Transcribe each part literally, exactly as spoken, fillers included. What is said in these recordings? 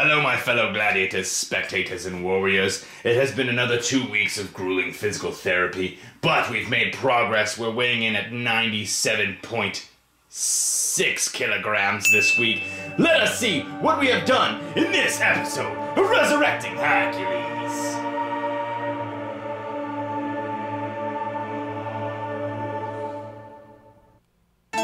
Hello, my fellow gladiators, spectators, and warriors. It has been another two weeks of grueling physical therapy, but we've made progress. We're weighing in at ninety-seven point six kilograms this week. Let us see what we have done in this episode of Resurrecting Hercules.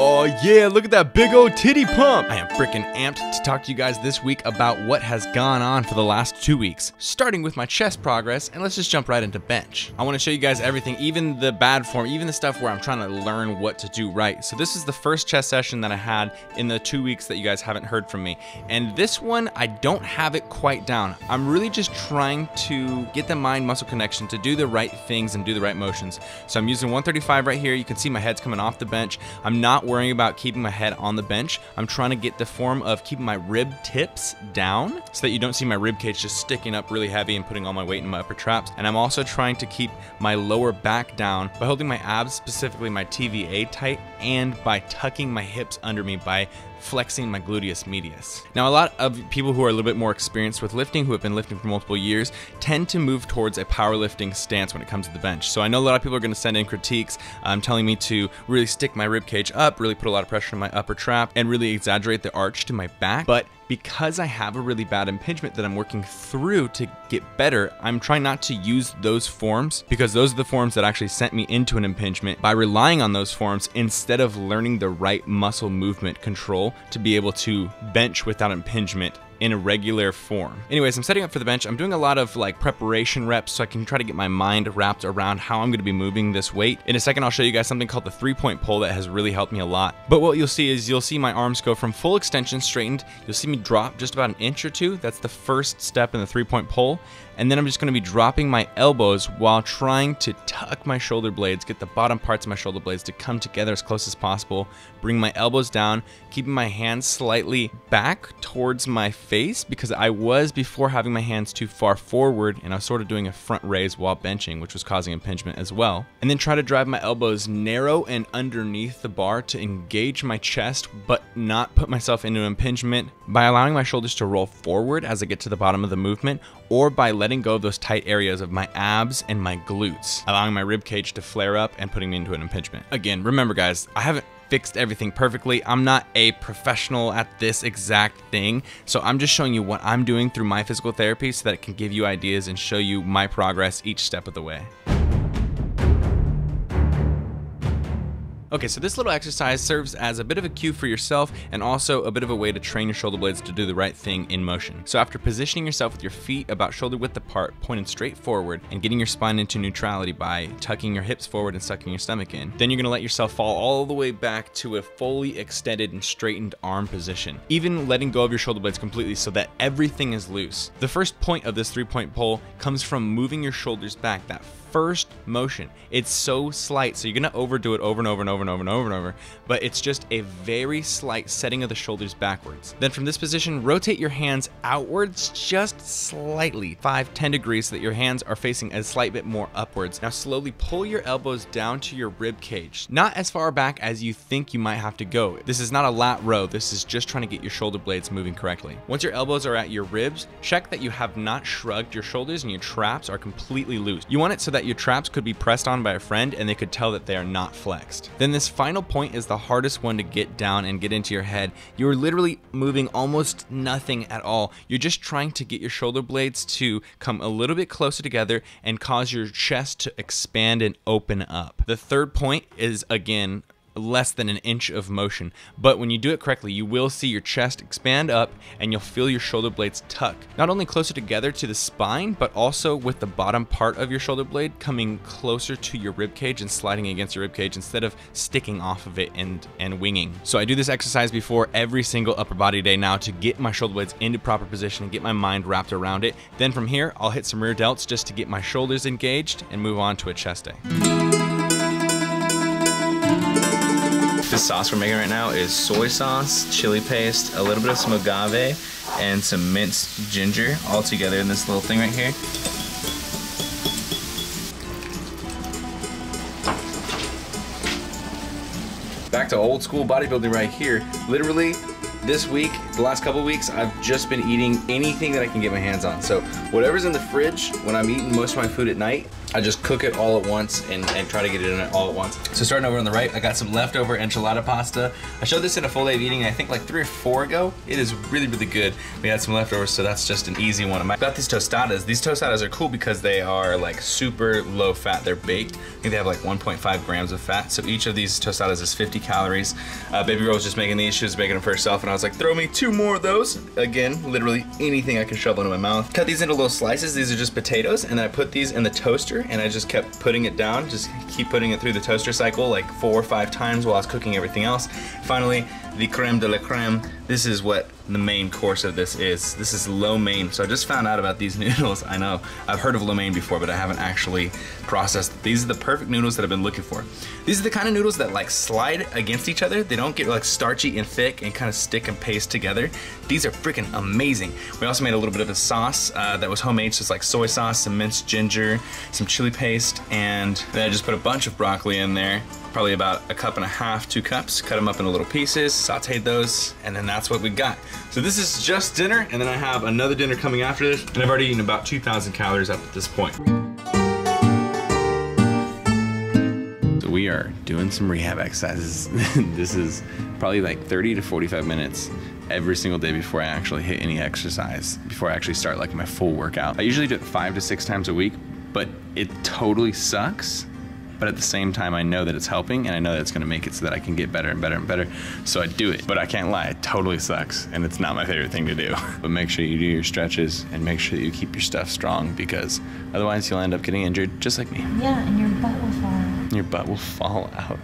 Oh yeah, look at that big old titty pump! I am freaking amped to talk to you guys this week about what has gone on for the last two weeks, starting with my chest progress, and let's just jump right into bench. I want to show you guys everything, even the bad form, even the stuff where I'm trying to learn what to do right. So this is the first chest session that I had in the two weeks that you guys haven't heard from me, and this one, I don't have it quite down. I'm really just trying to get the mind-muscle connection to do the right things and do the right motions. So I'm using one thirty-five right here. You can see my head's coming off the bench. I'm not worrying about keeping my head on the bench. I'm trying to get the form of keeping my rib tips down so that you don't see my rib cage just sticking up really heavy and putting all my weight in my upper traps. And I'm also trying to keep my lower back down by holding my abs, specifically my T V A tight, and by tucking my hips under me by flexing my gluteus medius. Now, a lot of people who are a little bit more experienced with lifting, who have been lifting for multiple years, tend to move towards a powerlifting stance when it comes to the bench. So I know a lot of people are going to send in critiques um, telling me to really stick my rib cage up, really put a lot of pressure on my upper trap, and really exaggerate the arch to my back. But because I have a really bad impingement that I'm working through to get better, I'm trying not to use those forms, because those are the forms that actually sent me into an impingement, by relying on those forms instead of learning the right muscle movement control to be able to bench without impingement in a regular form. Anyways, I'm setting up for the bench. I'm doing a lot of like preparation reps so I can try to get my mind wrapped around how I'm gonna be moving this weight. In a second, I'll show you guys something called the three-point pull that has really helped me a lot. But what you'll see is you'll see my arms go from full extension straightened. You'll see me drop just about an inch or two. That's the first step in the three-point pull. And then I'm just gonna be dropping my elbows while trying to tuck my shoulder blades, get the bottom parts of my shoulder blades to come together as close as possible, bring my elbows down, keeping my hands slightly back towards my face, because I was before having my hands too far forward and I was sort of doing a front raise while benching, which was causing impingement as well. And then try to drive my elbows narrow and underneath the bar to engage my chest, but not put myself into impingement, by allowing my shoulders to roll forward as I get to the bottom of the movement, or by letting go of those tight areas of my abs and my glutes, allowing my rib cage to flare up and putting me into an impingement. Again, remember guys, I haven't fixed everything perfectly. I'm not a professional at this exact thing, so I'm just showing you what I'm doing through my physical therapy so that it can give you ideas and show you my progress each step of the way. Okay, so this little exercise serves as a bit of a cue for yourself and also a bit of a way to train your shoulder blades to do the right thing in motion. So after positioning yourself with your feet about shoulder width apart, pointed straight forward, and getting your spine into neutrality by tucking your hips forward and sucking your stomach in, then you're gonna let yourself fall all the way back to a fully extended and straightened arm position, even letting go of your shoulder blades completely so that everything is loose. The first point of this three-point pull comes from moving your shoulders back, that first motion. It's so slight, so you're gonna overdo it over and over and over and over and over and over, but it's just a very slight setting of the shoulders backwards. Then from this position, rotate your hands outwards just slightly, five, ten degrees, so that your hands are facing a slight bit more upwards. Now slowly pull your elbows down to your rib cage, not as far back as you think you might have to go. This is not a lat row, this is just trying to get your shoulder blades moving correctly. Once your elbows are at your ribs, check that you have not shrugged your shoulders and your traps are completely loose. You want it so that That your traps could be pressed on by a friend and they could tell that they are not flexed. Then this final point is the hardest one to get down and get into your head. You're literally moving almost nothing at all. You're just trying to get your shoulder blades to come a little bit closer together and cause your chest to expand and open up. The third point is, again, less than an inch of motion, but when you do it correctly, you will see your chest expand up and you'll feel your shoulder blades tuck, not only closer together to the spine, but also with the bottom part of your shoulder blade coming closer to your rib cage and sliding against your rib cage instead of sticking off of it and and winging. So I do this exercise before every single upper body day now to get my shoulder blades into proper position and get my mind wrapped around it. Then from here, I'll hit some rear delts just to get my shoulders engaged and move on to a chest day. The sauce we're making right now is soy sauce, chili paste, a little bit of some agave, and some minced ginger all together in this little thing right here. Back to old school bodybuilding right here. Literally this week, the last couple weeks, I've just been eating anything that I can get my hands on. So whatever's in the fridge, when I'm eating most of my food at night, I just cook it all at once and, and try to get it in all at once. So starting over on the right, I got some leftover enchilada pasta. I showed this in a full day of eating, I think like three or four ago. It is really, really good. We had some leftovers, so that's just an easy one. I got these tostadas. These tostadas are cool because they are like super low fat. They're baked. I think they have like one point five grams of fat. So each of these tostadas is fifty calories. Uh, Baby Roll was just making these. She was making them for herself, and I was like, throw me two more of those. Again, literally anything I can shove into my mouth. Cut these into little slices. These are just potatoes, and then I put these in the toaster, and I just kept putting it down, just keep putting it through the toaster cycle like four or five times while I was cooking everything else. Finally, the creme de la creme. This is what the main course of this is. This is lo mein. So I just found out about these noodles. I know, I've heard of lo mein before, but I haven't actually processed it. These are the perfect noodles that I've been looking for. These are the kind of noodles that like slide against each other. They don't get like starchy and thick and kind of stick and paste together. These are freaking amazing. We also made a little bit of a sauce uh, that was homemade, just like soy sauce, some minced ginger, some chili paste, and then I just put a bunch of broccoli in there. Probably about a cup and a half, two cups. Cut them up into little pieces, sauteed those, and then that's what we got. So this is just dinner, and then I have another dinner coming after this, and I've already eaten about two thousand calories up at this point. So we are doing some rehab exercises. This is probably like thirty to forty-five minutes every single day before I actually hit any exercise, before I actually start like my full workout. I usually do it five to six times a week, but it totally sucks. But at the same time, I know that it's helping, and I know that it's gonna make it so that I can get better and better and better, so I do it. But I can't lie, it totally sucks, and it's not my favorite thing to do. But make sure you do your stretches, and make sure that you keep your stuff strong, because otherwise you'll end up getting injured, just like me. Yeah, and your butt will fall out. Your butt will fall out.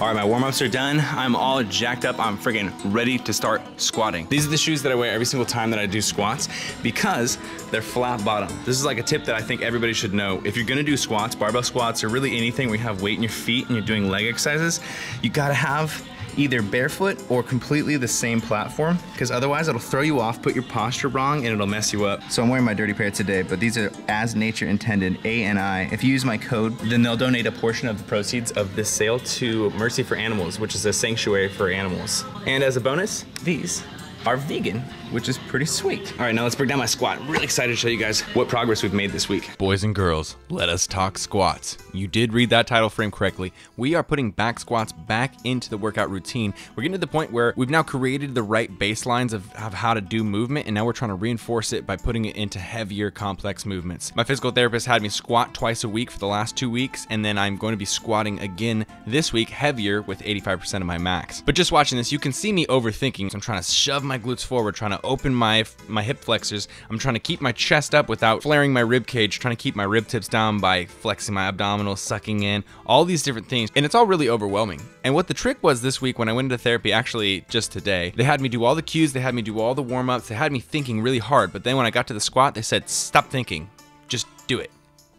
All right, my warm-ups are done. I'm all jacked up. I'm friggin' ready to start squatting. These are the shoes that I wear every single time that I do squats because they're flat bottom. This is like a tip that I think everybody should know. If you're gonna do squats, barbell squats, or really anything where you have weight in your feet and you're doing leg exercises, you gotta have either barefoot or completely the same platform, because otherwise it'll throw you off, put your posture wrong, and it'll mess you up. So I'm wearing my dirty pair today, but these are as nature intended, A N I. If you use my code, then they'll donate a portion of the proceeds of this sale to Mercy for Animals, which is a sanctuary for animals. And as a bonus, these are vegan, which is pretty sweet. All right, now let's break down my squat. I'm really excited to show you guys what progress we've made this week. Boys and girls, let us talk squats. You did read that title frame correctly. We are putting back squats back into the workout routine. We're getting to the point where we've now created the right baselines of, of how to do movement, and now we're trying to reinforce it by putting it into heavier, complex movements. My physical therapist had me squat twice a week for the last two weeks, and then I'm going to be squatting again this week, heavier, with eighty-five percent of my max. But just watching this, you can see me overthinking. So I'm trying to shove my my glutes forward, trying to open my my hip flexors. I'm trying to keep my chest up without flaring my rib cage, trying to keep my rib tips down by flexing my abdominals, sucking in, all these different things. And it's all really overwhelming. And what the trick was this week when I went into therapy, actually just today, they had me do all the cues, they had me do all the warm-ups, they had me thinking really hard. But then when I got to the squat, they said, stop thinking, just do it.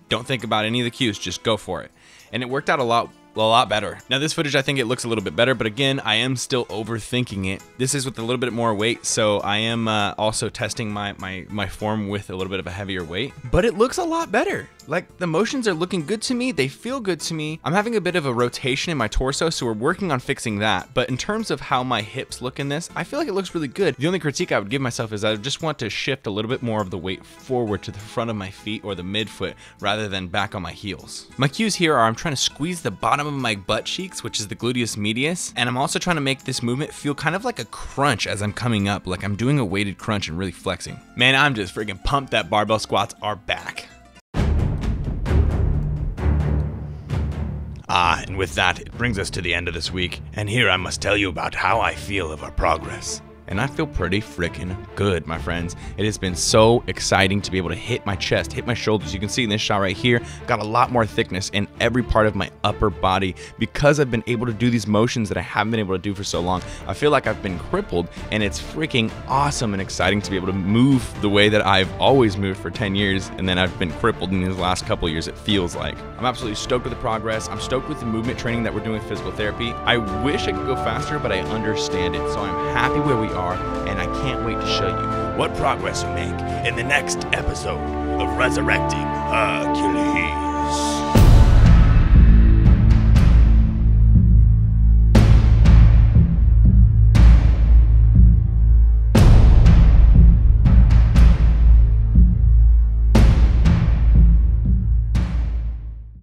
Don't think about any of the cues, just go for it. And it worked out a lot a lot better. Now this footage, I think it looks a little bit better, but again, I am still overthinking it. This is with a little bit more weight, so I am uh, also testing my, my, my form with a little bit of a heavier weight, but it looks a lot better. Like, the motions are looking good to me, they feel good to me. I'm having a bit of a rotation in my torso, so we're working on fixing that. But in terms of how my hips look in this, I feel like it looks really good. The only critique I would give myself is I just want to shift a little bit more of the weight forward to the front of my feet or the midfoot rather than back on my heels. My cues here are I'm trying to squeeze the bottom of my butt cheeks, which is the gluteus medius, and I'm also trying to make this movement feel kind of like a crunch as I'm coming up, like I'm doing a weighted crunch and really flexing. Man, I'm just freaking pumped that barbell squats are back. Ah, and with that, it brings us to the end of this week, and here I must tell you about how I feel of our progress. And I feel pretty freaking good, my friends. It has been so exciting to be able to hit my chest, hit my shoulders. You can see in this shot right here, got a lot more thickness in every part of my upper body because I've been able to do these motions that I haven't been able to do for so long. I feel like I've been crippled, and it's freaking awesome and exciting to be able to move the way that I've always moved for ten years, and then I've been crippled in these last couple years, it feels like. I'm absolutely stoked with the progress. I'm stoked with the movement training that we're doing with physical therapy. I wish I could go faster, but I understand it, so I'm happy where we are. Are, and I can't wait to show you what progress we make in the next episode of Resurrecting Hercules.